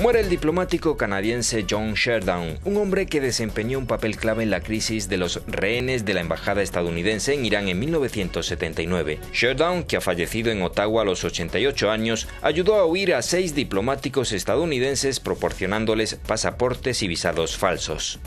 Muere el diplomático canadiense John Sheardown, un hombre que desempeñó un papel clave en la crisis de los rehenes de la embajada estadounidense en Irán en 1979. Sheardown, que ha fallecido en Ottawa a los 88 años, ayudó a huir a 6 diplomáticos estadounidenses proporcionándoles pasaportes y visados falsos.